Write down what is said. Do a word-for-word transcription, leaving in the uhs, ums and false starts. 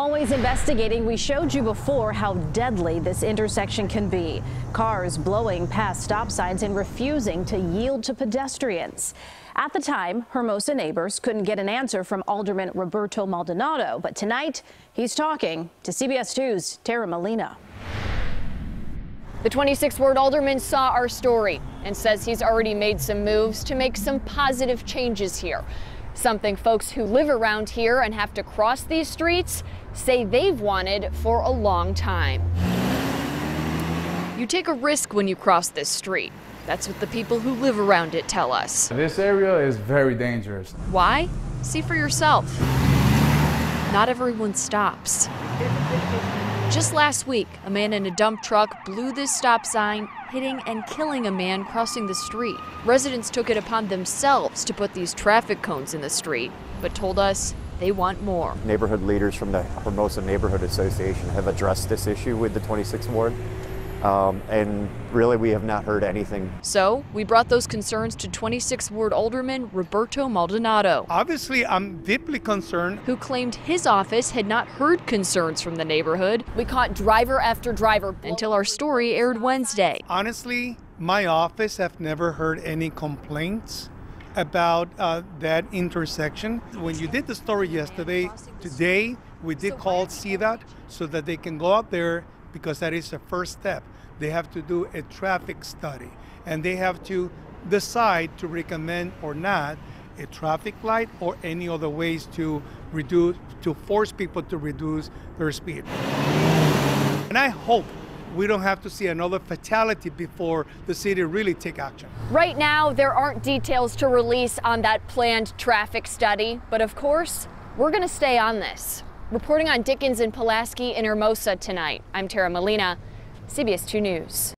Always investigating, we showed you before how deadly this intersection can be. Cars blowing past stop signs and refusing to yield to pedestrians. At the time, Hermosa neighbors couldn't get an answer from Alderman Roberto Maldonado, but tonight he's talking to C B S two's Tara Molina. The twenty-six ward alderman saw our story and says he's already made some moves to make some positive changes here. Something folks who live around here and have to cross these streets say they've wanted for a long time. You take a risk when you cross this street. That's what the people who live around it tell us. This area is very dangerous. Why? See for yourself. Not everyone stops. Just last week, a man in a dump truck blew this stop sign, hitting and killing a man crossing the street. Residents took it upon themselves to put these traffic cones in the street, but told us they want more. Neighborhood leaders from the Hermosa Neighborhood Association have addressed this issue with the twenty-sixth ward, um, and really we have not heard anything. So we brought those concerns to twenty-sixth ward Alderman Roberto Maldonado. Obviously, I'm deeply concerned. Who claimed his office had not heard concerns from the neighborhood. We caught driver after driver until our story aired Wednesday. Honestly, my office have never heard any complaints about uh, that intersection. When you did the story yesterday, today we did call C D O T so that they can go out there, because that is the first step. They have to do a traffic study, and they have to decide to recommend or not a traffic light or any other ways to reduce, to force people to reduce their speed. And I hope we don't have to see another fatality before the city really take action. Right now, there aren't details to release on that planned traffic study, but of course, we're gonna stay on this. Reporting on Dickens and Pulaski and Hermosa tonight, I'm Tara Molina, C B S two News.